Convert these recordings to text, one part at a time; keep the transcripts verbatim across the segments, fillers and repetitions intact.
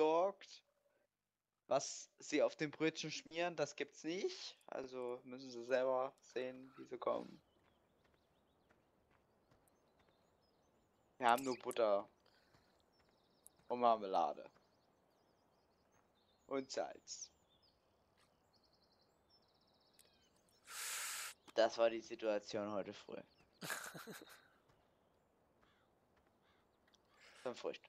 entsorgt. Was sie auf den Brötchen schmieren, das gibt's nicht. Also müssen sie selber sehen, wie sie kommen. Wir haben nur Butter und Marmelade und Salz. Das war die Situation heute früh. Von Frücht.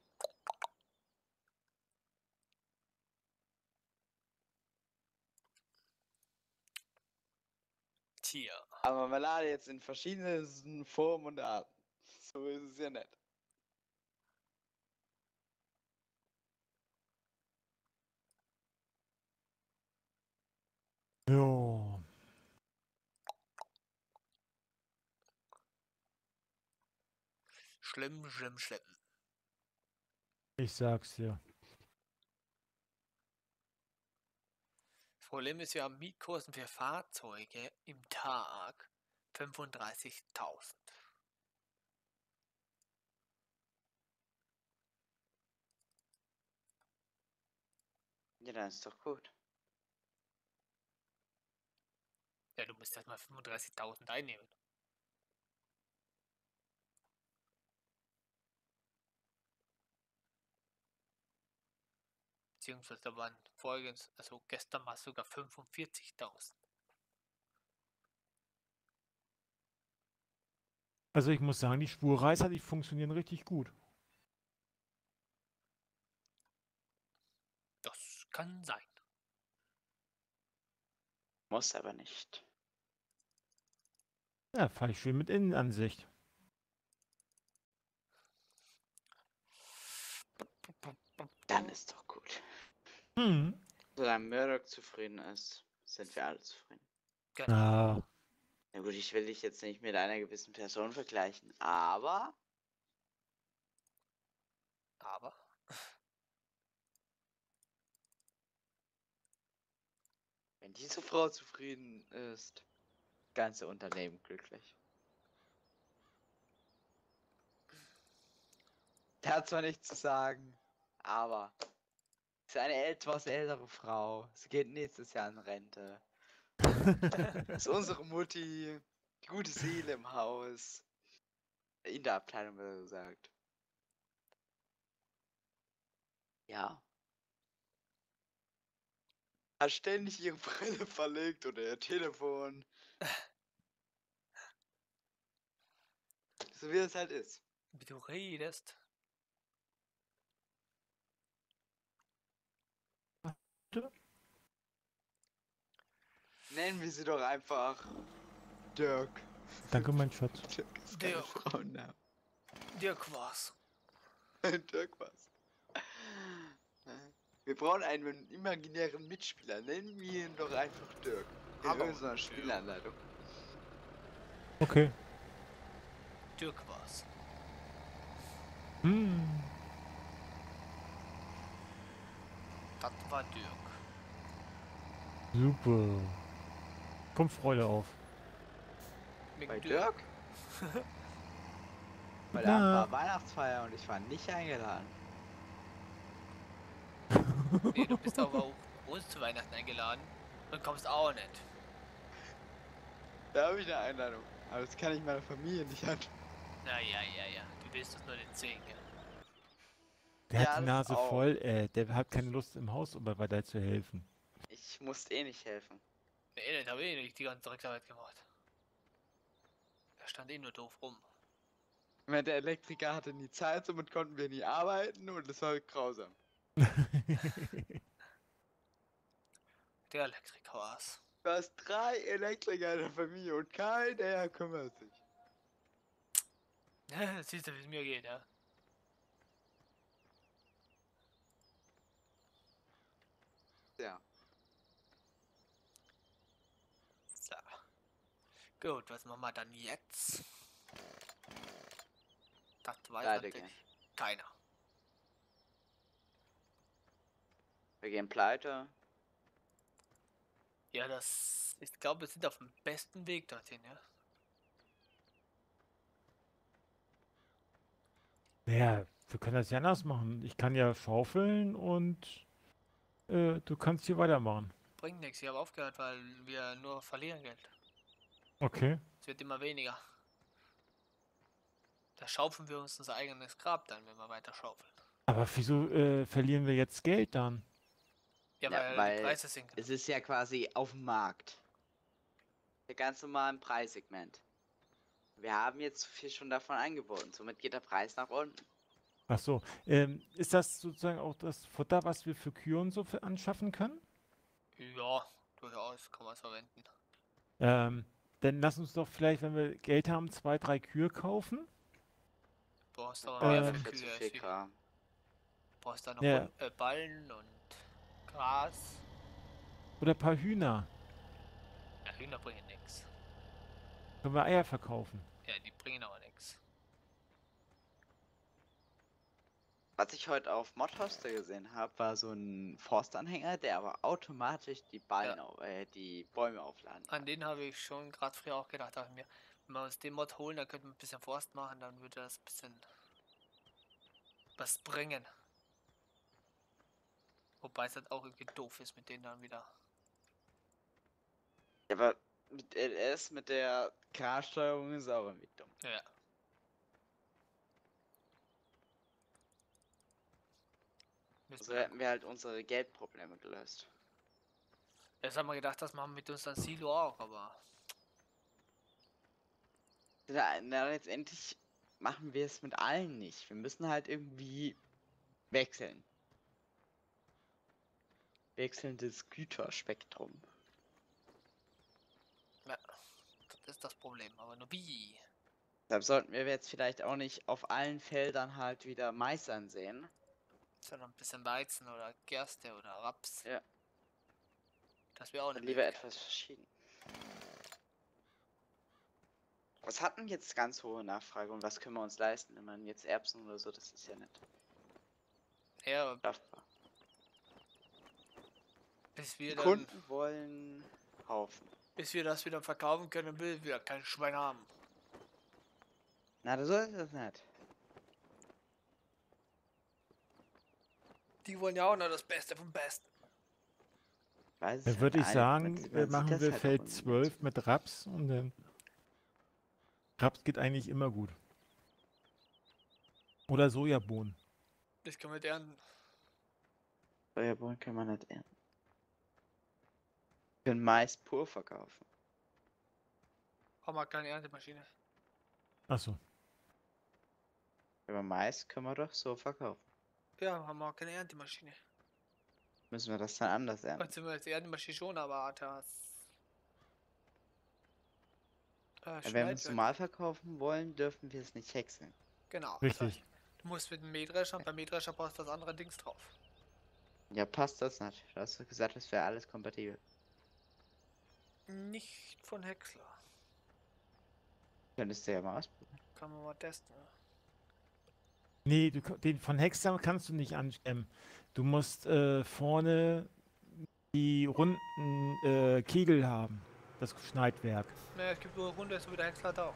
Tier. Aber Marmelade jetzt in verschiedenen Formen und Arten. So ist es ja nett. Jo. Schlimm, schlimm, schlimm. Ich sag's dir. Das Problem ist, wir haben Mietkosten für Fahrzeuge im Tag fünfunddreißigtausend. Ja, dann ist doch gut. Ja, du musst erstmal fünfunddreißigtausend einnehmen. Beziehungsweise da waren folgendes, also gestern war es sogar fünfundvierzigtausend. Also ich muss sagen, die Spurreißer, die funktionieren richtig gut. Das kann sein. Muss aber nicht. Ja, fahre ich schön mit Innenansicht. Dann ist doch gut. Hm. Solange Murdoch zufrieden ist, sind wir alle zufrieden. Genau. Ah. Na gut, ich will dich jetzt nicht mit einer gewissen Person vergleichen, aber... Aber? Wenn diese Frau zufrieden ist, das ganze Unternehmen glücklich. Der hat zwar nichts zu sagen, aber... ist eine etwas ältere Frau. Sie geht nächstes Jahr in Rente. Ist unsere Mutti. Die gute Seele im Haus. In der Abteilung, wird gesagt. Ja. Hat ständig ihre Brille verlegt oder ihr Telefon. So wie es halt ist. Wie du redest. Nennen wir sie doch einfach Dirk. Danke, mein Schatz. Dirk ist kein Frauenname. Dirk war's. Dirk war's. Wir brauchen einen imaginären Mitspieler. Nennen wir ihn doch einfach Dirk. In unserer Spielanleitung. Okay. Dirk war's. Hm. Das war Dirk. Super. Kommt Freude auf. Bei Dirk? Weil da war Weihnachtsfeier und ich war nicht eingeladen. Nee, du bist aber auch uns zu Weihnachten eingeladen und kommst auch nicht. Da habe ich eine Einladung. Aber das kann ich meiner Familie nicht an. Na ja, ja, ja. Du willst das nur den Zehn. Der ja, hat die Nase voll, ey. Der hat keine Lust im Haus, um weiter zu helfen. Ich musste eh nicht helfen. Nee, das habe ich eh nicht die ganze Drecksarbeit gemacht. Er stand eh nur doof rum. Der Elektriker hatte nie Zeit, somit konnten wir nie arbeiten und das war grausam. Der Elektriker war's. Du hast drei Elektriker in der Familie und keiner kümmert sich. Siehst du, wie es mir geht, ja? Ja. So. Gut, was machen wir dann jetzt? Das weiß natürlich keiner. Wir gehen pleite. Ja, das... ich glaube, wir sind auf dem besten Weg dorthin, ja? Ja, Wir können das ja anders machen. Ich kann ja schaufeln und äh, du kannst hier weitermachen. Bringt nichts, ich habe aufgehört, weil wir nur verlieren Geld. Okay. Es wird immer weniger. Da schaufeln wir uns unser eigenes Grab dann, wenn wir weiter schaufeln. Aber wieso äh, verlieren wir jetzt Geld dann? Ja, weil, ja, weil die Preise sinken. Es ist ja quasi auf dem Markt. Der ganz normalen Preissegment. Wir haben jetzt viel schon davon angeboten, somit geht der Preis nach unten. Ach so, ähm, ist das sozusagen auch das Futter, was wir für Kühe und so für anschaffen können? Ja, durchaus kann man es verwenden. Ähm, dann lass uns doch vielleicht, wenn wir Geld haben, zwei, drei Kühe kaufen. Du brauchst aber mehr ähm, für Kühe. Viel du brauchst da noch ja. äh, Ballen und Gras. Oder ein paar Hühner. Ja, Hühner bringen nichts. Können wir Eier verkaufen? Ja, die bringen aber nichts. Was ich heute auf Modhoster gesehen habe, war so ein Forstanhänger, der aber automatisch die, Beine, ja. äh, die Bäume aufladen kann. An den habe ich schon gerade früher auch gedacht, dachte ich mir, wenn wir uns den Mod holen, dann könnten wir ein bisschen Forst machen, dann würde das ein bisschen was bringen. Wobei es halt auch irgendwie doof ist mit denen dann wieder. Ja, aber mit L S, mit der K-Steuerung ist auch irgendwie dumm. Ja. So hätten wir halt unsere Geldprobleme gelöst. Jetzt haben wir gedacht, das machen wir mit unserem Silo auch, aber... Na, na, letztendlich machen wir es mit allen nicht. Wir müssen halt irgendwie wechseln. Wechselndes Güterspektrum. Ja, das ist das Problem, aber nur wie? Deshalb sollten wir jetzt vielleicht auch nicht auf allen Feldern halt wieder Mais ansehen. Sondern ein bisschen Weizen oder Gerste oder Raps. Ja. Das wäre auch eine lieber etwas verschieden. Was hatten jetzt ganz hohe Nachfrage und was können wir uns leisten? Wenn man jetzt Erbsen oder so, das ist ja nett. Ja, schaffbar. Bis wir dann Kunden wollen Haufen. Bis wir das wieder verkaufen können, will wir kein Schwein haben. Na, das ist das nicht. Die wollen ja auch noch das Beste vom Besten. Da würde ich sagen, wir machen wir Feld zwölf mit Raps und dann... Raps geht eigentlich immer gut. Oder Sojabohnen. Das kann man nicht ernten. Sojabohnen kann man nicht ernten. Wir können Mais pur verkaufen. Brauchen wir keine Erntemaschine. Achso. Aber Mais können wir doch so verkaufen. Ja, haben wir auch keine Erntemaschine. Müssen wir das dann anders ernten? Jetzt sind wir jetzt Erntemaschine schon, aber das... Äh, ja, wenn wir es normal verkaufen wollen, dürfen wir es nicht häckseln. Genau. Richtig. Du musst mit dem Mähdrescher und beim Mähdrescher passt das andere Dings drauf. Ja, passt das nicht. Du hast gesagt, das wäre alles kompatibel. Nicht von Häcksler. Könntest du ja mal ausprobieren. Kann man mal testen. Nee, du, den von Hexam kannst du nicht anstemmen. Du musst äh, vorne die runden äh, Kegel haben. Das Schneidwerk. Naja, es gibt nur runde, so wie der Häcksler auch.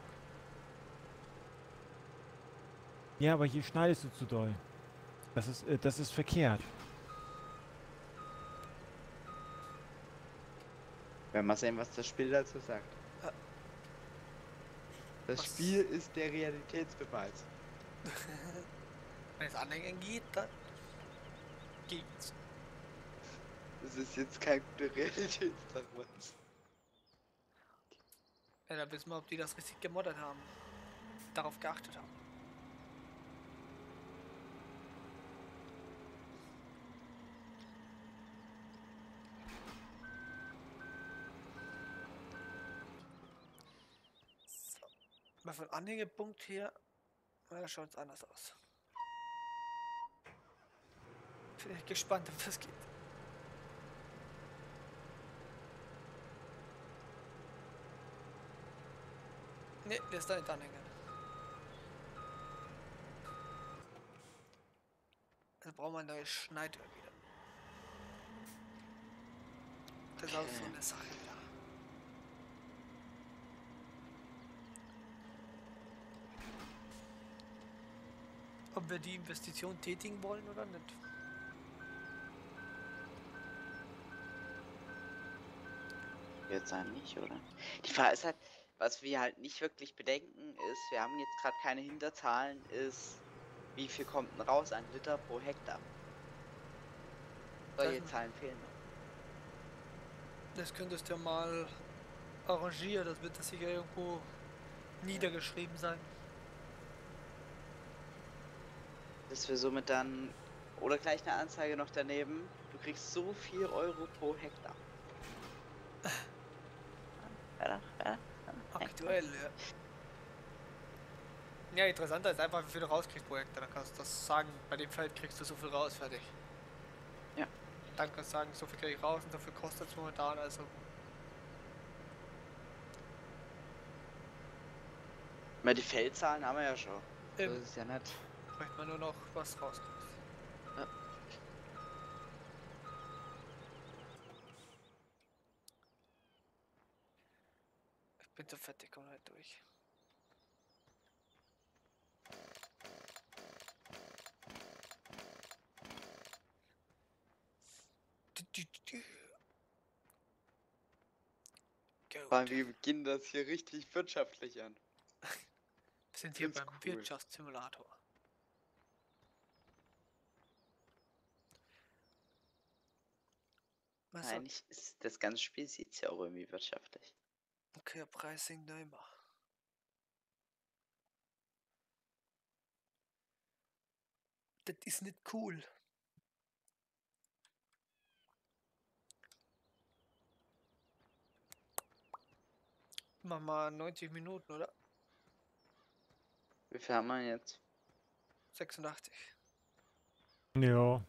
Ja, aber hier schneidest du zu doll. Das ist, äh, das ist verkehrt. Wir werden mal sehen, was das Spiel dazu sagt. Das was? Spiel ist der Realitätsbeweis. Wenn es anhängen geht, dann geht's. Das ist jetzt kein guter Realitätsbeweis. Ja, da wissen wir, ob die das richtig gemoddet haben. Darauf geachtet haben. Mal von Anhängepunkt her, da schaut es anders aus. Bin echt gespannt, ob das geht. Ne, der ist da nicht anhängen. Dann brauchen wir ein neues Schneidwerk wieder. Das ist auch so eine Sache wieder. ob wir die Investition tätigen wollen oder nicht. Jetzt sein nicht, oder? Die Frage ist halt, was wir halt nicht wirklich bedenken ist, wir haben jetzt gerade keine Hinterzahlen, ist, wie viel kommt denn raus an Liter pro Hektar? Solche Zahlen fehlen noch. Das könntest du ja mal arrangieren, das wird das sicher irgendwo ja. niedergeschrieben sein. Dass wir somit dann, oder gleich eine Anzeige noch daneben, du kriegst so viel Euro pro Hektar. Aktuell, ja. Ja, interessanter ist einfach, wie viel du rauskriegst pro Hektar. Dann kannst du das sagen, bei dem Feld kriegst du so viel raus, fertig. Ja. Dann kannst du sagen, so viel krieg ich raus und so viel kostet es momentan, also. Weil die Feldzahlen haben wir ja schon. Eben. Das ist ja nett. Bräuchte man nur noch was rauskriegt. Ja. Bin so fertig, komm halt durch. Weil wir beginnen das hier richtig wirtschaftlich an. Wir sind hier beim cool. Wirtschaftssimulator. Was eigentlich ist das ganze Spiel sieht ja auch irgendwie wirtschaftlich. Okay, Pricing Neumer. Das ist nicht cool. Mach mal neunzig Minuten, oder? Wie viel haben wir jetzt? sechsundachtzig. Ja.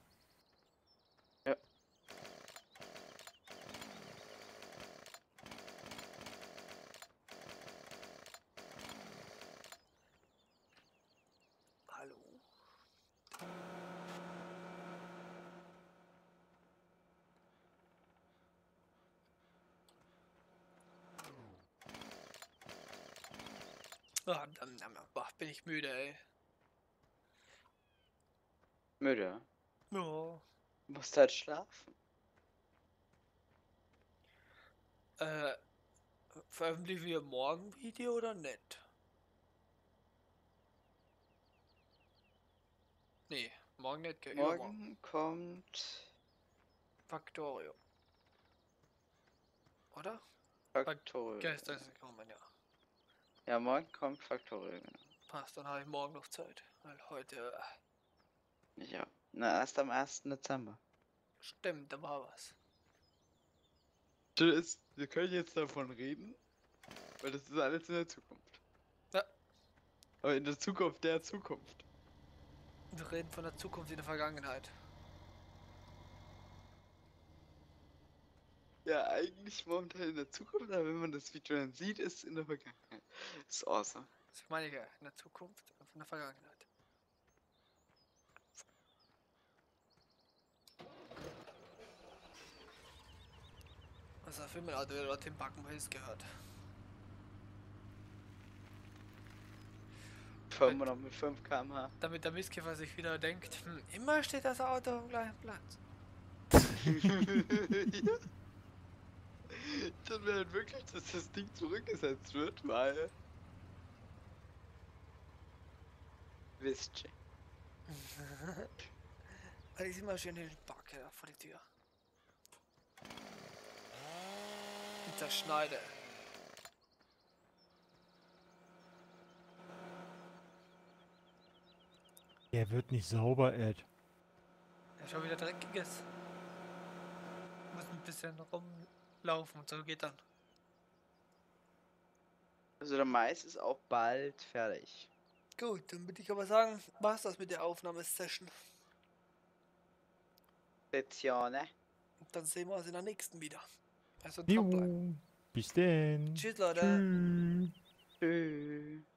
Boah, bin ich müde, ey. Müde? Ja. Oh. Musst halt schlafen. Äh, veröffentlichen wir morgen Video oder nicht? Nee, morgen nicht. Morgen, morgen kommt... Factorio. Oder? Factorio. Gestern ist gekommen, ja. Ja, morgen kommt Factorio, genau. Passt, dann habe ich morgen noch Zeit, weil heute... Äh ja, na erst am ersten Dezember. Stimmt, da war was. Ist, wir können jetzt davon reden, weil das ist alles in der Zukunft. Ja. Aber in der Zukunft der Zukunft. Wir reden von der Zukunft in der Vergangenheit. Ja, eigentlich momentan in der Zukunft, aber wenn man das Video dann sieht, ist es in der Vergangenheit. Das ist awesome. Das meine ich ja, in der Zukunft, in der Vergangenheit. Also der Film hat wieder den Backen Hills gehört. Fahren wir noch mit fünf Kilometer pro Stunde. Damit der Mistkäfer sich wieder denkt, hm, immer steht das Auto am gleichen Platz. Ja. Dann wäre halt wirklich, dass das Ding zurückgesetzt wird, weil... Wisst ihr. Weil ich immer schön den Backe da vor die Tür. Und der Schneider. Der wird nicht sauber, Ed. Ja, schon wieder dreckiges. Muss ein bisschen rum... laufen und so geht dann. Also der Mais ist auch bald fertig. Gut, dann würde ich aber sagen, war's das mit der Aufnahmesession. Sessione. Und dann sehen wir uns in der nächsten wieder. Also top bleiben. Bis denn. Tschüss Leute. Tschüss. Tschüss.